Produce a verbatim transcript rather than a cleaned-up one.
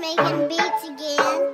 making beats again.